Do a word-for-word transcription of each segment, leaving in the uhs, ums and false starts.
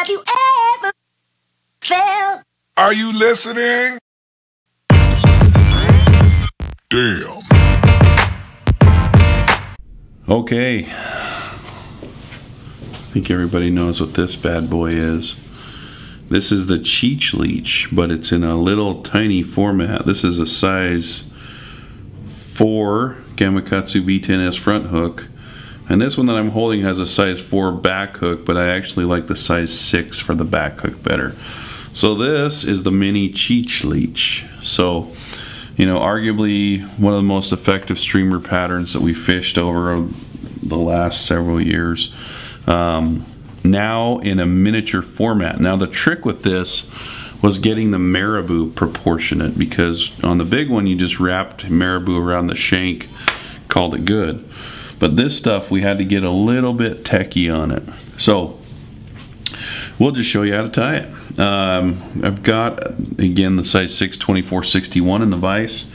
Have you ever felt? Are you listening? Damn. Okay. I think everybody knows what this bad boy is. This is the Cheech Leech, but it's in a little tiny format. This is a size four Gamakatsu B ten S front hook. And this one that I'm holding has a size four back hook, but I actually like the size six for the back hook better. So this is the mini Cheech Leech. So, you know, arguably one of the most effective streamer patterns that we fished over the last several years. Um, now in a miniature format. Now the trick with this was getting the marabou proportionate, because on the big one you just wrapped marabou around the shank, called it good. But this stuff, we had to get a little bit techie on it. So we'll just show you how to tie it. Um, I've got, again, the size six twenty-four sixty-one in the vise.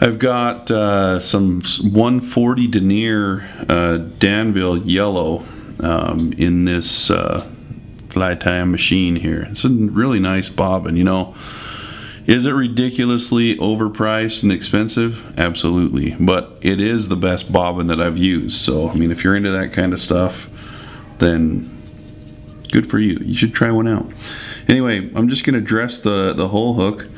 I've got uh, some one forty denier uh, Danville yellow um, in this uh, fly tying machine here. It's a really nice bobbin, you know. Is it ridiculously overpriced and expensive? Absolutely. But it is the best bobbin that I've used. So, I mean, if you're into that kind of stuff, then good for you. You should try one out. Anyway, I'm just going to dress the, the whole hook.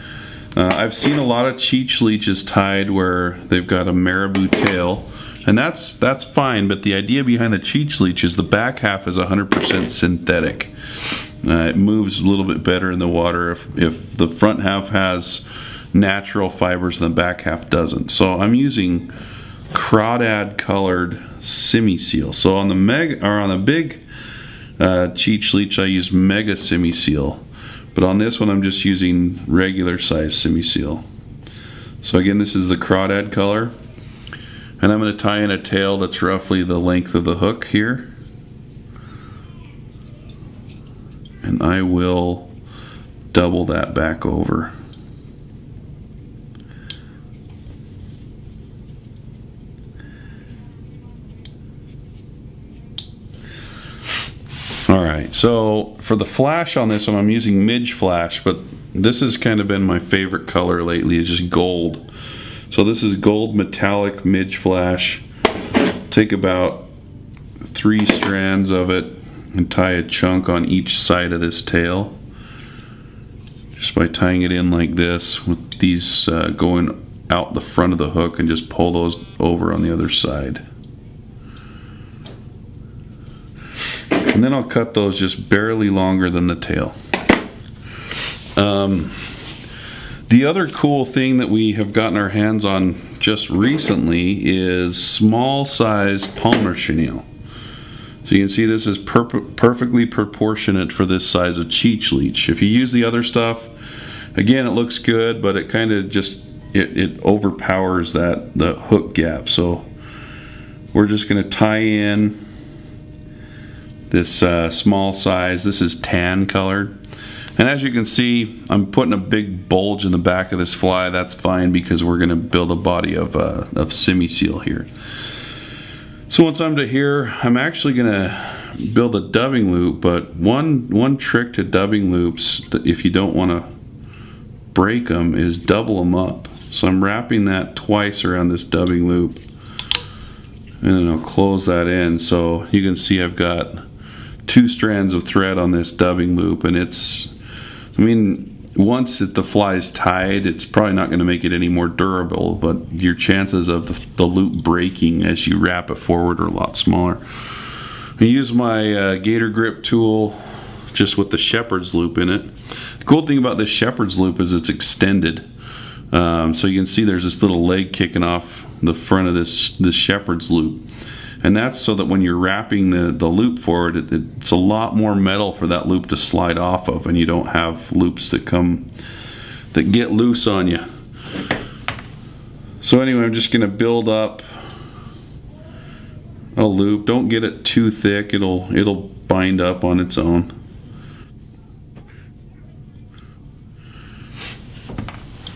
Uh, I've seen a lot of Cheech Leeches tied where they've got a marabou tail. And that's, that's fine, but the idea behind the Cheech Leech is the back half is one hundred percent synthetic. Uh, it moves a little bit better in the water if, if the front half has natural fibers and the back half doesn't. So I'm using crawdad colored semi seal. So on the mega or on the big uh, Cheech Leech I use mega semi seal, but on this one I'm just using regular size semi seal. So again, this is the crawdad color, and I'm going to tie in a tail that's roughly the length of the hook here. And I will double that back over. All right, so for the flash on this one, I'm using midge flash, but this has kind of been my favorite color lately, is just gold. So this is gold metallic midge flash. Take about three strands of it and tie a chunk on each side of this tail, just by tying it in like this, with these uh, going out the front of the hook, and just pull those over on the other side. And then I'll cut those just barely longer than the tail. Um, the other cool thing that we have gotten our hands on just recently is small sized Palmer chenille. So you can see this is per perfectly proportionate for this size of Cheech Leech. If you use the other stuff, again, it looks good, but it kind of just, it, it overpowers that the hook gap. So we're just going to tie in this uh, small size. This is tan colored. And as you can see, I'm putting a big bulge in the back of this fly. That's fine, because we're going to build a body of, uh, of semi-seal here. So once I'm to here, I'm actually gonna build a dubbing loop, but one, one trick to dubbing loops, that if you don't wanna break them, is double them up. So I'm wrapping that twice around this dubbing loop, and then I'll close that in. So you can see I've got two strands of thread on this dubbing loop, and it's, I mean, once it, the fly's tied, it's probably not going to make it any more durable, but your chances of the, the loop breaking as you wrap it forward are a lot smaller. I use my uh, Gator Grip tool just with the Shepherd's loop in it. The cool thing about this Shepherd's loop is it's extended. Um, so you can see there's this little leg kicking off the front of this, this Shepherd's loop. And that's so that when you're wrapping the, the loop forward, it, it's a lot more metal for that loop to slide off of, and you don't have loops that come, that get loose on you. So anyway, I'm just gonna build up a loop. Don't get it too thick, it'll, it'll bind up on its own.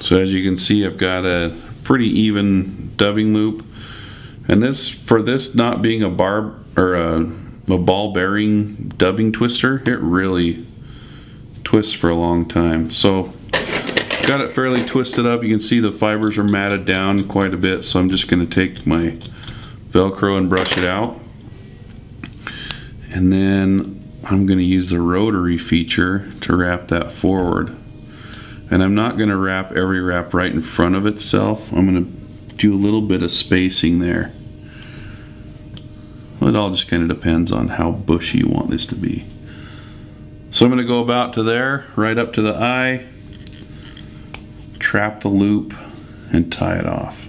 So as you can see, I've got a pretty even dubbing loop. And this, for this not being a barb or a, a ball bearing dubbing twister. It really twists for a long time. So got it fairly twisted up. You can see the fibers are matted down quite a bit, so I'm just going to take my Velcro and brush it out. And then I'm going to use the rotary feature to wrap that forward. And I'm not going to wrap every wrap right in front of itself. I'm going to do a little bit of spacing there. Well, it all just kind of depends on how bushy you want this to be. So I'm going to go about to there, right up to the eye, trap the loop, and tie it off.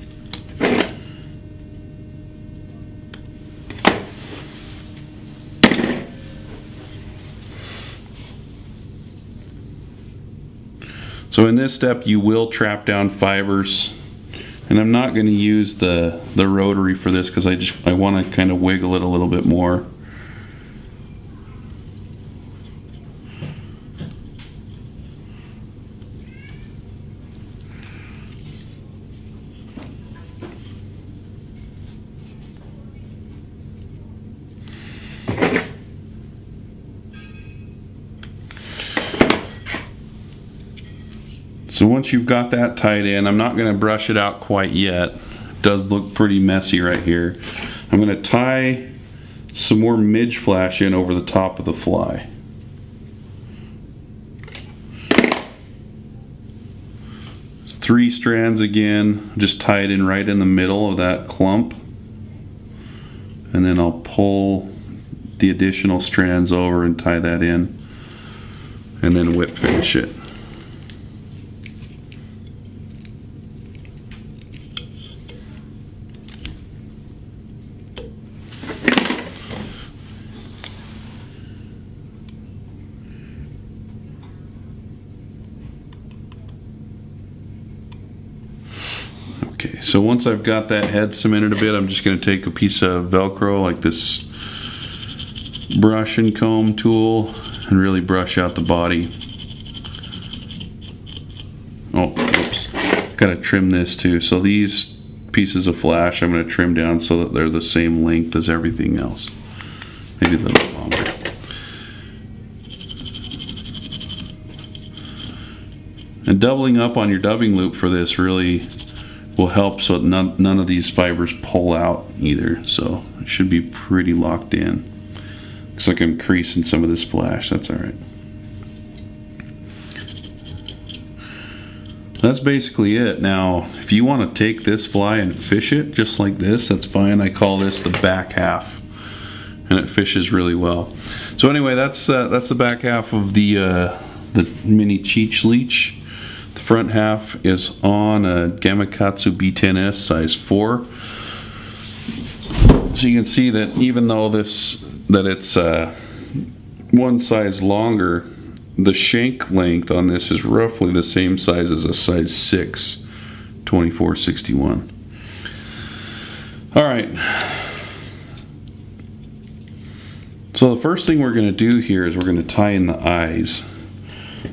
So in this step you will trap down fibers, and I'm not going to use the, the rotary for this because I just I want to kind of wiggle it a little bit more. So once you've got that tied in, I'm not going to brush it out quite yet. It does look pretty messy right here. I'm going to tie some more midge flash in over the top of the fly. Three strands again, just tie it in right in the middle of that clump. And then I'll pull the additional strands over and tie that in. And then whip finish it. Okay, so once I've got that head cemented a bit, I'm just going to take a piece of Velcro like this brush and comb tool and really brush out the body. Oh, oops. Got to trim this too. So these pieces of flash I'm going to trim down so that they're the same length as everything else. Maybe a little longer. And doubling up on your dubbing loop for this really will help so that none, none of these fibers pull out either. So it should be pretty locked in. Looks like I'm creasing some of this flash. That's all right. That's basically it. Now, if you want to take this fly and fish it just like this, that's fine. I call this the back half, and it fishes really well. So anyway, that's uh, that's the back half of the uh, the mini Cheech Leech. The front half is on a Gamakatsu B ten S size four. So you can see that even though this that it's uh, one size longer, the shank length on this is roughly the same size as a size six, twenty-four sixty-one. All right. So the first thing we're going to do here is we're going to tie in the eyes.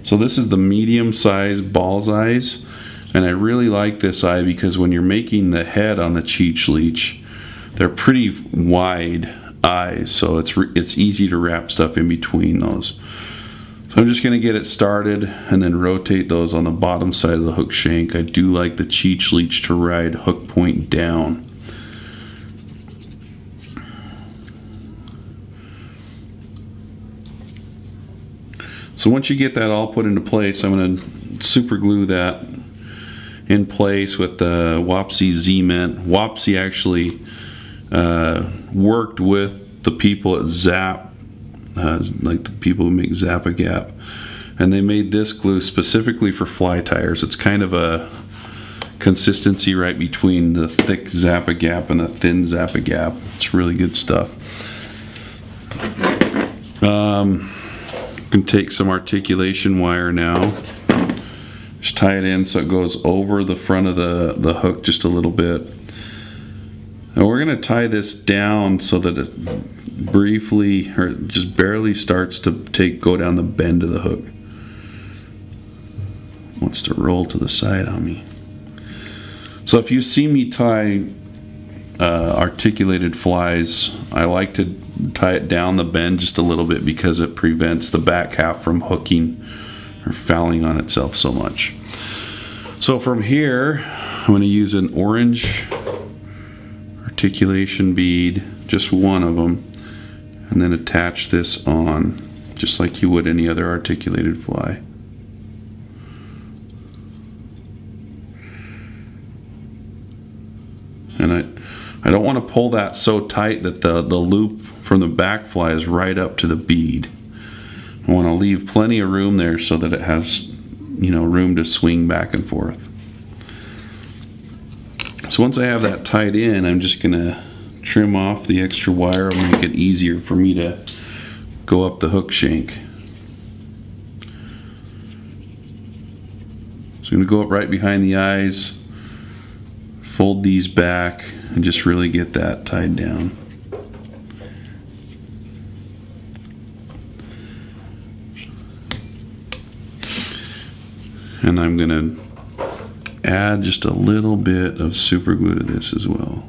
So this is the medium size ball's eyes, and I really like this eye because when you're making the head on the Cheech Leech, they're pretty wide eyes, so it's, it's easy to wrap stuff in between those. So I'm just going to get it started and then rotate those on the bottom side of the hook shank. I do like the Cheech Leech to ride hook point down. So once you get that all put into place, I'm going to super glue that in place with the Wapsi Zement. Wapsi actually uh, worked with the people at Zap, uh, like the people who make Zap a Gap, and they made this glue specifically for fly tires. It's kind of a consistency right between the thick Zap a Gap and the thin Zap a Gap. It's really good stuff. Um, Can take some articulation wire now, just tie it in so it goes over the front of the, the hook just a little bit. And we're going to tie this down so that it briefly or just barely starts to take go down the bend of the hook. It wants to roll to the side on me. So if you see me tie uh, articulated flies, I like to tie it down the bend just a little bit because it prevents the back half from hooking or fouling on itself so much. So from here, I'm going to use an orange articulation bead, just one of them, and then attach this on just like you would any other articulated fly. And I, I don't want to pull that so tight that the, the loop from the back fly is right up to the bead. I want to leave plenty of room there so that it has, you know, room to swing back and forth. So once I have that tied in, I'm just gonna trim off the extra wire and make it easier for me to go up the hook shank. So I'm gonna go up right behind the eyes, fold these back, and just really get that tied down. And I'm gonna add just a little bit of super glue to this as well.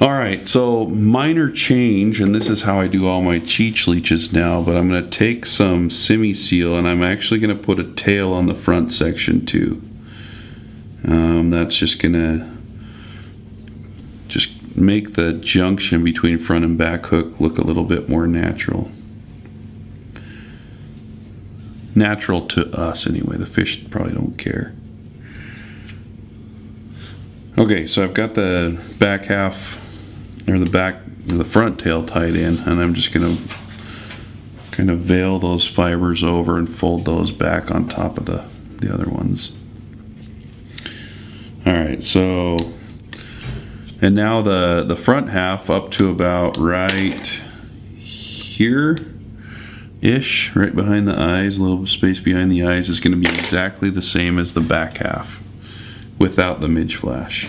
All right, so minor change, and this is how I do all my Cheech Leeches now, but I'm gonna take some semi seal and I'm actually gonna put a tail on the front section too. Um, that's just gonna just make the junction between front and back hook look a little bit more natural. Natural to us anyway, the fish probably don't care. Okay, so I've got the back half, or the back, or the front tail tied in, and I'm just gonna kind of veil those fibers over and fold those back on top of the, the other ones. All right, so, and now the, the front half up to about right here, ish, right behind the eyes, a little space behind the eyes is going to be exactly the same as the back half without the midge flash.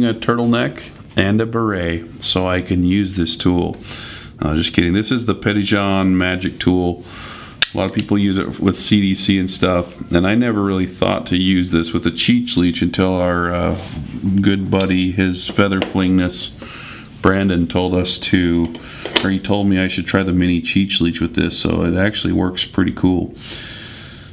A turtleneck and a beret, so I can use this tool. Uh, just kidding. This is the Petijon magic tool. A lot of people use it with C D C and stuff, and I never really thought to use this with a Cheech Leech until our uh, good buddy, his feather flingness, Brandon, told us to, or he told me I should try the mini Cheech Leech with this. So it actually works pretty cool.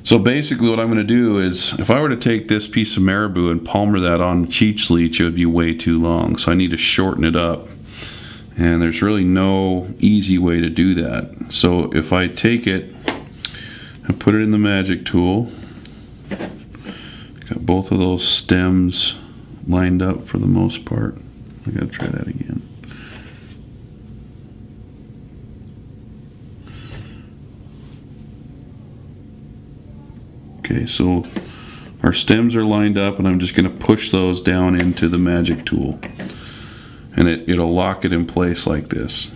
So basically what I'm going to do is, if I were to take this piece of marabou and palmer that on Cheech Leech, it would be way too long, so I need to shorten it up. And there's really no easy way to do that. So if I take it and put it in the magic tool, got both of those stems lined up for the most part. I gotta try that again. Okay, so our stems are lined up, and I'm just going to push those down into the magic tool, and it, it'll lock it in place like this.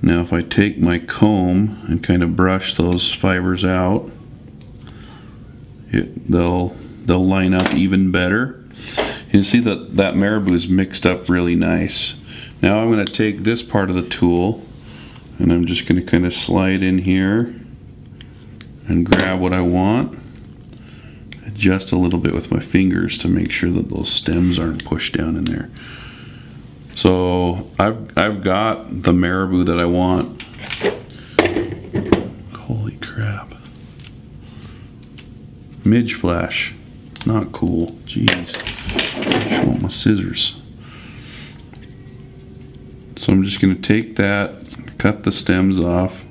Now if I take my comb and kind of brush those fibers out, it, they'll, they'll line up even better. You can see that that marabou is mixed up really nice. Now I'm going to take this part of the tool, and I'm just going to kind of slide in here and grab what I want, adjust a little bit with my fingers to make sure that those stems aren't pushed down in there. So I've, I've got the marabou that I want. Holy crap. Midge flash, not cool, jeez. I just want my scissors. So I'm just gonna take that, cut the stems off,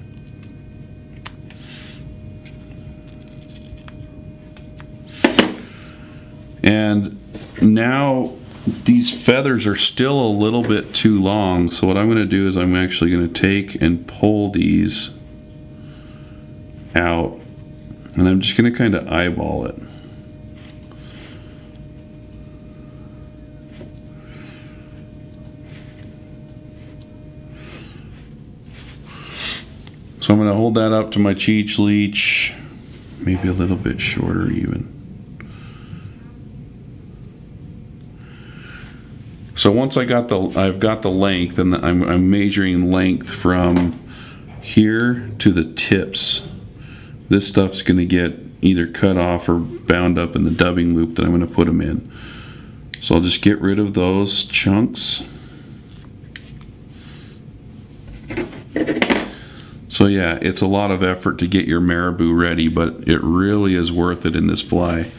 and now these feathers are still a little bit too long, so what I'm going to do is I'm actually going to take and pull these out, and I'm just going to kind of eyeball it. So I'm going to hold that up to my Cheech Leech, maybe a little bit shorter even. So once I got the, I've got the length, and I'm, I'm measuring length from here to the tips. This stuff's going to get either cut off or bound up in the dubbing loop that I'm going to put them in. So I'll just get rid of those chunks. So yeah, it's a lot of effort to get your marabou ready, but it really is worth it in this fly.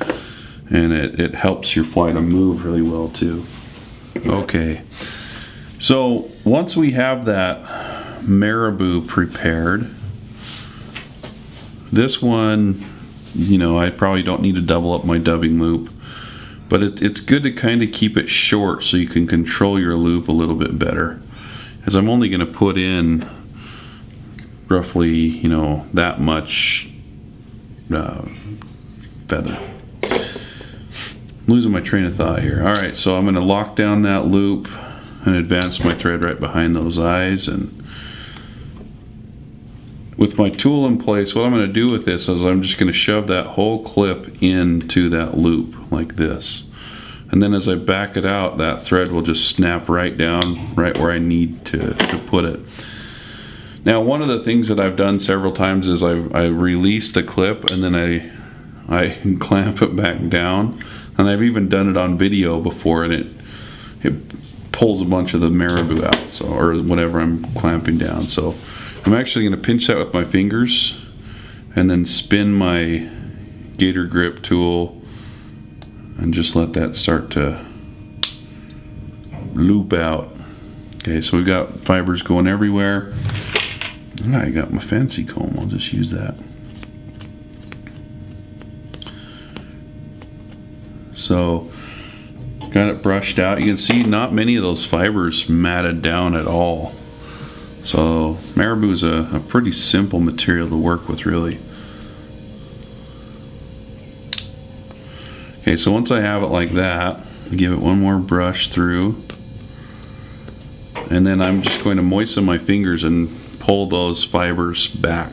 And it, it helps your fly to move really well too. Okay, so once we have that marabou prepared, this one, you know, I probably don't need to double up my dubbing loop, but it, it's good to kind of keep it short so you can control your loop a little bit better, as I'm only going to put in roughly, you know, that much uh, feather. Losing my train of thought here. All right, so I'm going to lock down that loop and advance my thread right behind those eyes. And with my tool in place, what I'm going to do with this is I'm just going to shove that whole clip into that loop like this. And then as I back it out, that thread will just snap right down right where I need to, to put it. Now, one of the things that I've done several times is I've, I release the clip and then I, I clamp it back down. And I've even done it on video before, and it it pulls a bunch of the marabou out, so, or whatever I'm clamping down. So I'm actually going to pinch that with my fingers and then spin my Gator Grip tool and just let that start to loop out. Okay, so we've got fibers going everywhere. And I got my fancy comb, I'll just use that. So got it brushed out. You can see not many of those fibers matted down at all. So marabou is a, a pretty simple material to work with, really. Okay, so once I have it like that, give it one more brush through. And then I'm just going to moisten my fingers and pull those fibers back.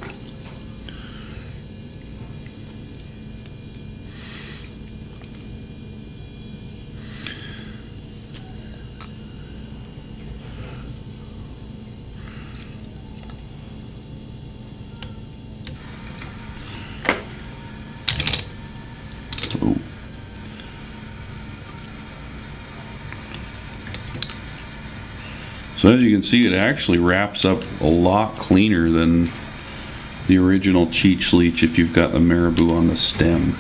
So as you can see, it actually wraps up a lot cleaner than the original Cheech Leech if you've got the marabou on the stem.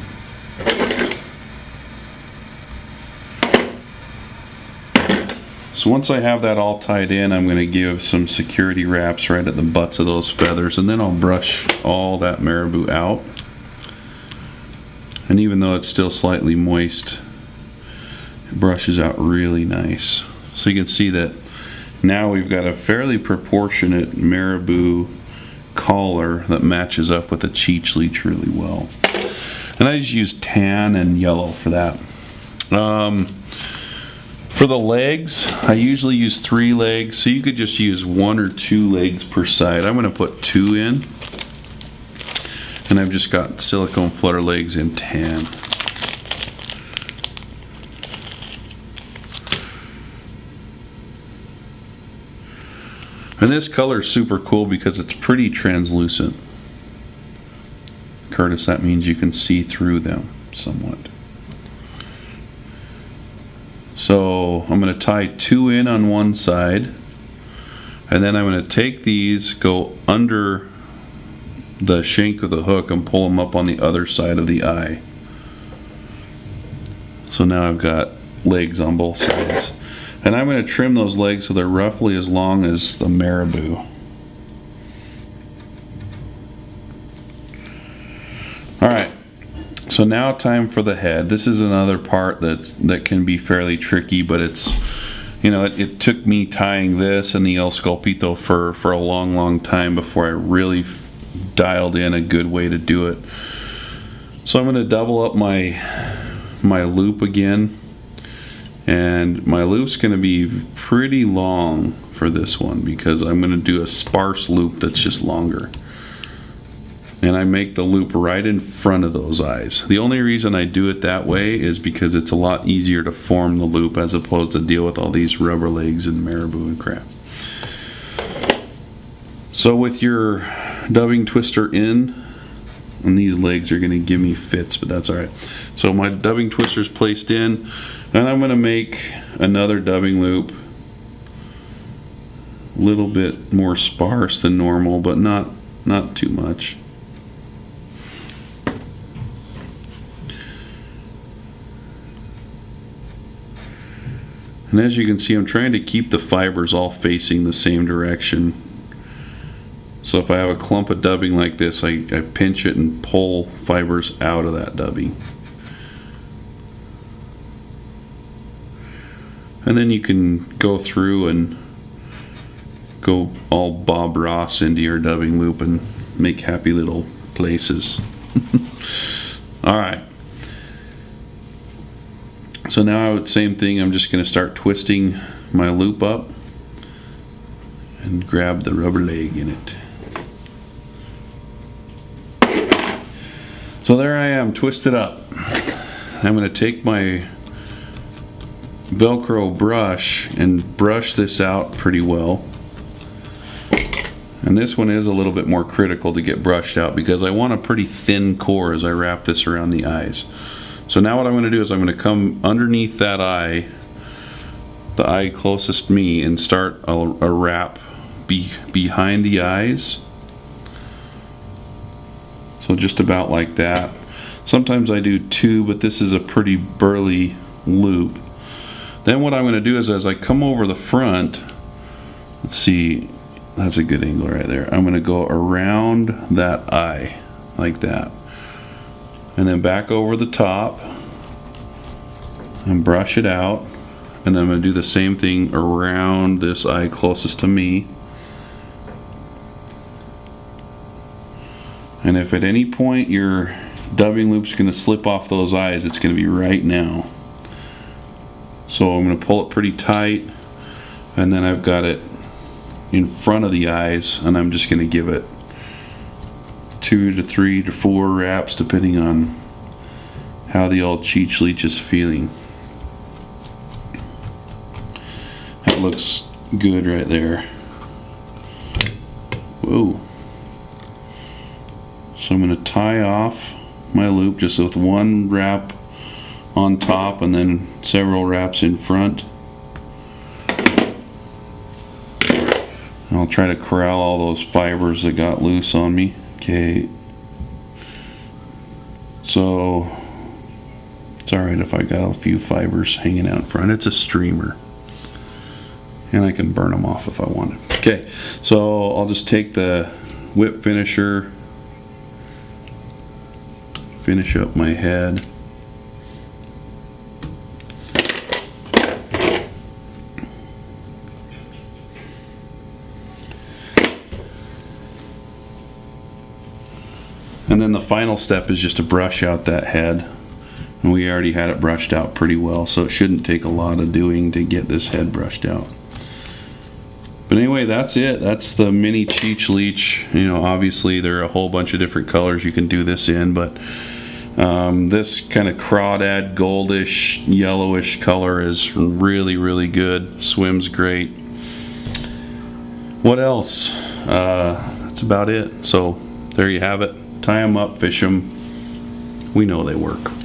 So once I have that all tied in, I'm going to give some security wraps right at the butts of those feathers, and then I'll brush all that marabou out. And even though it's still slightly moist, it brushes out really nice. So you can see that now we've got a fairly proportionate marabou collar that matches up with the Cheech Leech really well. And I just use tan and yellow for that. Um, for the legs, I usually use three legs, so you could just use one or two legs per side. I'm going to put two in. And I've just got silicone flutter legs in tan. And this color is super cool because it's pretty translucent. Curtis, that means you can see through them somewhat. So I'm going to tie two in on one side, and then I'm going to take these, go under the shank of the hook, and pull them up on the other side of the eye. So now I've got legs on both sides. And I'm going to trim those legs so they're roughly as long as the marabou. Alright, so now time for the head. This is another part that's, that can be fairly tricky, but it's, you know, it, it took me tying this and the El Sculpito for, for a long, long time before I really dialed in a good way to do it. So I'm going to double up my my loop again. And my loop's going to be pretty long for this one because I'm going to do a sparse loop that's just longer. and I make the loop right in front of those eyes. The only reason I do it that way is because it's a lot easier to form the loop as opposed to deal with all these rubber legs and marabou and crap. So with your dubbing twister in, and these legs are gonna give me fits, but that's all right. So my dubbing twister is placed in, and I'm gonna make another dubbing loop, a little bit more sparse than normal, but not not too much. And as you can see, I'm trying to keep the fibers all facing the same direction. So if I have a clump of dubbing like this, I, I pinch it and pull fibers out of that dubbing. And then you can go through and go all Bob Ross into your dubbing loop and make happy little places. All right. So now I would, same thing, I'm just gonna start twisting my loop up and grab the rubber leg in it. So there I am, twisted up. I'm going to take my Velcro brush and brush this out pretty well. And this one is a little bit more critical to get brushed out because I want a pretty thin core as I wrap this around the eyes. So now what I'm going to do is I'm going to come underneath that eye, the eye closest to me, and start a, a wrap be, behind the eyes. So just about like that. Sometimes I do two, but this is a pretty burly loop. Then what I'm going to do is, as I come over the front, let's see, that's a good angle right there. I'm going to go around that eye like that. And then back over the top and brush it out. And then I'm going to do the same thing around this eye closest to me. And if at any point your dubbing loop's going to slip off those eyes, it's going to be right now. So I'm going to pull it pretty tight, and then I've got it in front of the eyes, and I'm just going to give it two to three to four wraps depending on how the old Cheech Leech is feeling. That looks good right there. Whoa. So I'm going to tie off my loop just with one wrap on top and then several wraps in front. And I'll try to corral all those fibers that got loose on me. Okay. So it's alright if I got a few fibers hanging out in front. It's a streamer. And I can burn them off if I wanted. Okay. So I'll just take the whip finisher, finish up my head. And then the final step is just to brush out that head. And we already had it brushed out pretty well, so it shouldn't take a lot of doing to get this head brushed out. But anyway, that's it. That's the mini Cheech Leech. You know, obviously there are a whole bunch of different colors you can do this in, but um, this kind of crawdad goldish, yellowish color is really, really good. Swims great. What else? Uh, that's about it. So there you have it. Tie them up, fish them. We know they work.